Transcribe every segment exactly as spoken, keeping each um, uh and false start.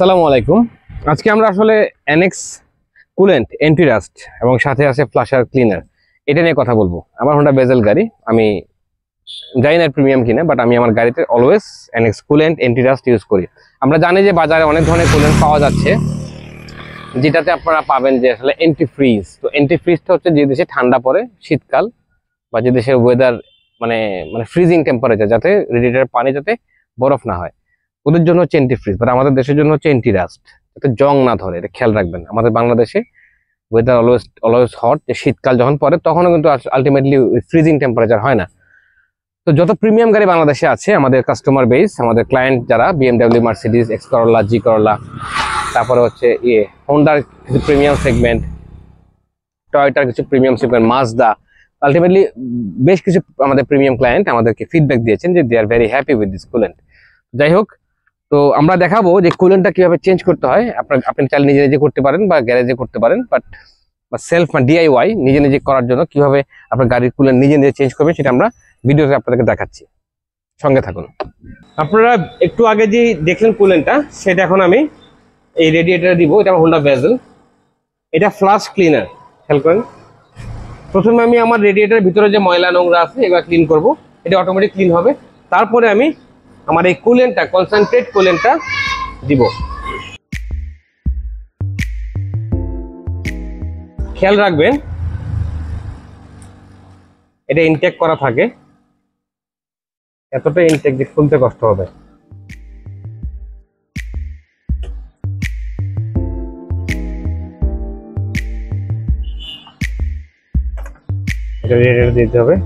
আসসালামু আলাইকুম। আজকে আমরা আসলে অ্যানেক্স কুলেন্ট অ্যান্টি রাস্ট এবং সাথে আছে ফ্লাশার ক্লিনার, এটা নিয়ে কথা বলবো। আমার হোন্ডা বেজেল গাড়ি, আমি জানি না প্রিমিয়াম কিনা, বাট আমি আমার গাড়িতে always annex coolant anti rust use করি। আমরা জানি যে বাজারে অনেক ধরনের কুলেন্ট পাওয়া যাচ্ছে, যেটাতে আপনারা পাবেন যে আসলে অ্যান্টি ফ্রিজ। তো অ্যান্টি ফ্রিজটা হচ্ছে যে দেশে ঠান্ডা পড়ে, শীতকাল বা যে দেশের ওয়েদার মানে মানে ফ্রিজিং টেম্পারেচার, যাতে রেডিয়েটারের পানি যাতে বরফ না হয়, ওদের জন্য হচ্ছে অ্যান্টি ফ্রিজ। বাট আমাদের দেশের জন্য হচ্ছে অ্যান্টি রাস্ট, যাতে জং না ধরে, এটা খেয়াল রাখবেন। আমাদের বাংলাদেশে ওয়েদার অলওয়েজ অলওয়েজ হট, যে শীতকাল যখন পড়ে তখনও কিন্তু আলটিমেটলি ফ্রিজিং টেম্পারেচার হয় না। তো যত প্রিমিয়াম গাড়ি বাংলাদেশে আছে, আমাদের কাস্টমার বেস, আমাদের ক্লায়েন্ট যারা BMW, Mercedes, X Corolla, G Corolla, তারপরে হচ্ছে ইয়ে হোন্ডার কিছু প্রিমিয়াম সেগমেন্ট, টয়োটার কিছু প্রিমিয়াম সেগমেন্ট, মাজদা, আলটিমেটলি বেশ কিছু আমাদের প্রিমিয়াম ক্লায়েন্ট আমাদেরকে ফিডব্যাক দিয়েছেন যে they are very happy with this coolant. যাই হোক, তো আমরা দেখাবো যে কুলেন্টটা কীভাবে চেঞ্জ করতে হয়। আপনার আপনি চাইলে নিজে নিজে করতে পারেন বা গ্যারেজে করতে পারেন, বাট সেলফ বা ডিআইওয়াই নিজে নিজে করার জন্য কীভাবে আপনার গাড়ির কুলেন্ট নিজে নিজে চেঞ্জ করবেন, সেটা আমরা ভিডিওতে আপনাদেরকে দেখাচ্ছি, সঙ্গে থাকুন। আপনারা একটু আগে যে দেখলেন কুলেন্টটা, সেটা এখন আমি এই রেডিয়েটারে দিব। এটা আমার হোন্ডা ভেজেল, এটা ফ্লাশ ক্লিনার। খেয়াল করেন, প্রথমে আমি আমার রেডিয়েটারের ভিতরে যে ময়লা নোংরা আছে এগুলো ক্লিন করব, এটা অটোমেটিক ক্লিন হবে। তারপরে আমি আমার এই কুলেন্টটা, কনসেন্ট্রেট কুলেন্টটা দিব। খেয়াল রাখবেন এটা ইনটেক করা থাকে, এতটা ইনটেক যে খুলতে কষ্ট হবে। রেডিয়েটার দিতে হবে।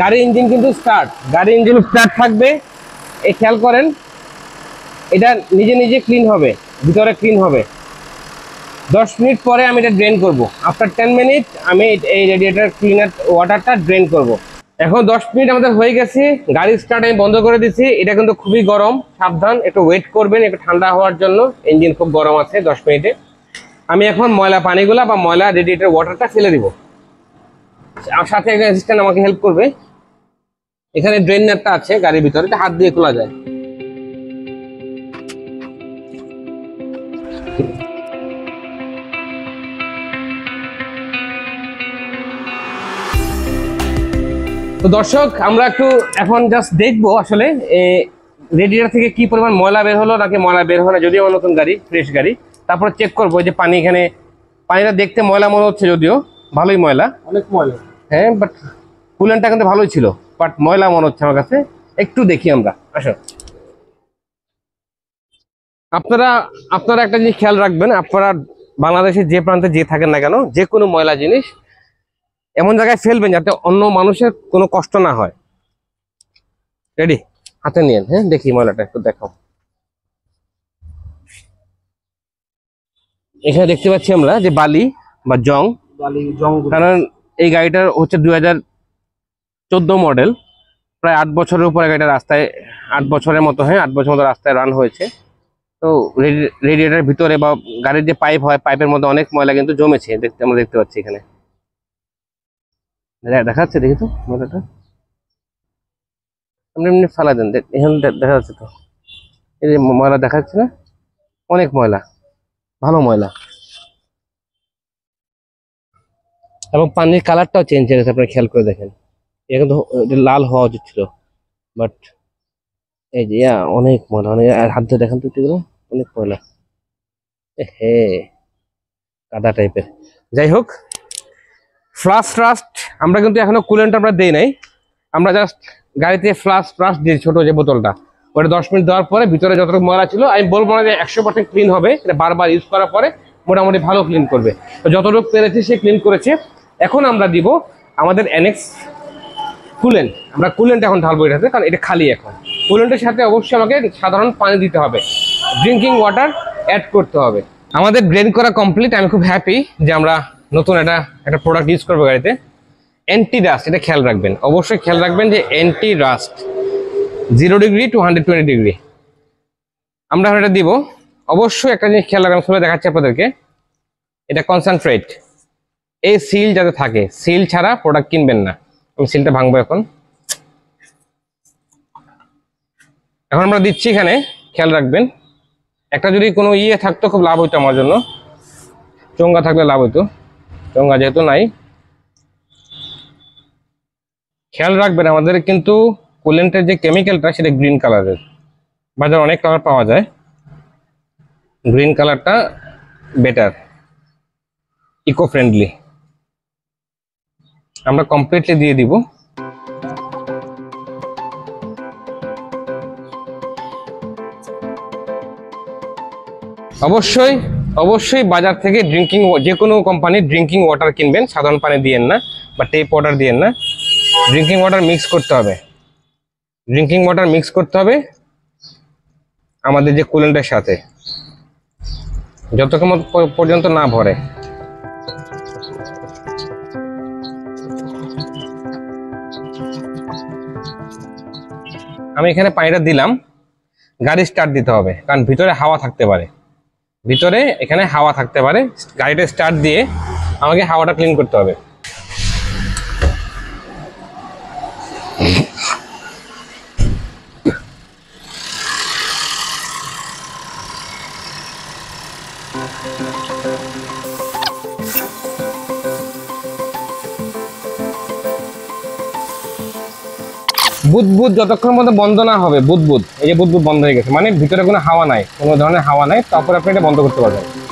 গাড়ি ইঞ্জিন কিন্তু স্টার্ট, গাড়ি ইঞ্জিন স্টার্ট থাকবে। এই খেয়াল করেন, এটা নিজে নিজে ক্লিন হবে, ভিতরে ক্লিন হবে। দশ মিনিট পরে আমি এটা ড্রেন করব। আফটার টেন মিনিট আমি এই রেডিয়েটার ক্লিনার ওয়াটারটা ড্রেন করব। এখন দশ মিনিট আমাদের হয়ে গেছে, গাড়ি স্টার্ট আমি বন্ধ করে দিচ্ছি। এটা কিন্তু খুবই গরম, সাবধান, একটু ওয়েট করবেন একটু ঠান্ডা হওয়ার জন্য, ইঞ্জিন খুব গরম আছে। দশ মিনিটে আমি এখন ময়লা পানিগুলা বা ময়লা রেডিয়েটার ওয়াটারটা ফেলে দিব। আমার সাথে একজন অ্যাসিস্ট্যান্ট আমাকে হেল্প করবে। এখানে ড্রেন নেটটা আছে গাড়ির ভিতরে, এটা হাত দিয়ে খোলা যায়। তো দর্শক, আমরা একটু এখন জাস্ট দেখবো আসলে রেডিয়েটার থেকে কি পরিমাণ ময়লা বের হলো নাকি ময়লা বের হলো না। যদিও আমার নতুন গাড়ি, ফ্রেশ গাড়ি, তারপরে চেক করবো যে পানি, এখানে পানিটা দেখতে ময়লা মনে হচ্ছে, যদিও ভালোই ময়লা, অনেক ময়লা, হ্যাঁ, বাট কুলেন্টটা কিন্তু ভালোই ছিল, বাট ময়লা মনে হচ্ছে আমার কাছে। একটু দেখি আমরা, আসো। আপনারা আপনারা একটা জিনিস খেয়াল রাখবেন, আপনারা বাংলাদেশে যে প্রান্তে যে থাকেন না কেন, যে কোনো ময়লা জিনিস এমন জায়গায় ফেলবেন যাতে অন্য মানুষের কোনো কষ্ট না হয়। রেডি, হাতে নিয়েন। হ্যাঁ, দেখি ময়লাটা একটু দেখাও। এখানে দেখতে পাচ্ছি আমরা যে বালি বা জং, কারণ এই গাড়িটার হচ্ছে দুই হাজার চোদ্দ মডেল, প্রায় আট বছরের উপরে গাড়িটা রাস্তায়, আট বছরের মতো, হ্যাঁ, আট বছর মতো রাস্তায় রান হয়েছে। তো রেডিয়েটারের ভিতরে বা গাড়ির যে পাইপ হয়, পাইপের মধ্যে অনেক ময়লা কিন্তু জমেছে, দেখতে আমরা দেখতে পাচ্ছি। এখানে দেখা যাচ্ছে, দেখি তো ময়লাটা আপনি এমনি ফালা দেন, এখানে দেখা যাচ্ছে তো, এই যে ময়লা দেখা যাচ্ছে না, অনেক ময়লা, ভালো ময়লা। এবং পানির কালারটাও চেঞ্জ হয়ে গেছে, আপনারা খেয়াল করে দেখেন। এটা কিন্তু লাল হওয়া উচিত ছিল, বাট এই যে অনেক ময়লা, অনেক হাত ধরে দেখেন তো, অনেক ময়লা, হে কাদা টাইপের। যাই হোক, ফ্লাশ রাস্ট আমরা কিন্তু এখনো কুলেন্ট আমরা দেই নাই, আমরা জাস্ট গাড়িতে ফ্লাশ রাস্ট দিই, ছোট যে বোতলটা, ওটা দশ মিনিট দেওয়ার পরে ভিতরে যতটুকু ময়লা ছিল, আমি বলবো না যে একশো পার্সেন্ট ক্লিন হবে, এটা বারবার ইউজ করার পরে মোটামুটি ভালো ক্লিন করবে। তো যতটুকু পেরেছে সে ক্লিন করেছে। এখন আমরা দিব আমাদের অ্যানেক্স কুলেন্ট। আমরা কুলেন্ট এখন ঢালবো এটাতে, কারণ এটা খালি। এখন কুলেন্টের সাথে অবশ্যই আমাকে সাধারণ পানি দিতে হবে, ড্রিঙ্কিং ওয়াটার অ্যাড করতে হবে। আমাদের ড্রেন করা কমপ্লিট, আমি খুব হ্যাপি যে আমরা নতুন একটা একটা প্রোডাক্ট ইউজ করবো গাড়িতে, অ্যান্টি রাস্ট। এটা খেয়াল রাখবেন, অবশ্যই খেয়াল রাখবেন যে anti rust zero degree to hundred twenty degree আমরা এটা দিব। অবশ্যই একটা জিনিস খেয়াল রাখবেন, শুনে দেখাচ্ছি আপনাদেরকে, এটা কনসেন্ট্রেট, এই সিল যাতে থাকে, সিল ছাড়া প্রোডাক্ট কিনবেন না। আমি সিলটা ভাঙবো এখন। এখন আমরা দিচ্ছি, এখানে খেয়াল রাখবেন, একটা যদি কোনো ইয়ে থাকতো খুব লাভ হইতো আমার জন্য, চোঙ্গা থাকলে লাভ হইতো, চোঙ্গা যেহেতু নাই। খেয়াল রাখবেন আমাদের কিন্তু কুলেন্টের যে কেমিক্যালটা সেটা গ্রিন কালারের, বাজারে অনেক কালার পাওয়া যায়, গ্রিন কালারটা বেটার, ইকো ফ্রেন্ডলি। আমরা কমপ্লিটলি দিয়ে দিব। অবশ্যই অবশ্যই বাজার থেকে ড্রিঙ্কিং, যে কোনো কোম্পানির ড্রিঙ্কিং ওয়াটার কিনবেন, সাধারণ পানি দিয়েন না বা টেপ ওয়াটার দিয়েন না, ড্রিঙ্কিং ওয়াটার মিক্স করতে হবে, ড্রিঙ্কিং ওয়াটার মিক্স করতে হবে আমাদের যে কুলেন্টের সাথে, যতক্ষণ পর্যন্ত না ভরে। আমি এখানে পানিটা দিলাম, গাড়ি স্টার্ট দিতে হবে, কারণ ভিতরে হাওয়া থাকতে পারে, ভিতরে এখানে হাওয়া থাকতে পারে, গাড়িটা স্টার্ট দিয়ে আমাকে হাওয়াটা ক্লিন করতে হবে। বুদবুদ যতক্ষণ মধ্যে বন্ধ না হবে, বুদবুদ, এই যে বুদবুদ বন্ধ হয়ে গেছে, মানে ভিতরে কোনো হাওয়া নাই, কোনো ধরনের হাওয়া নাই, তারপর আপনি এটা বন্ধ করতে পারবেন।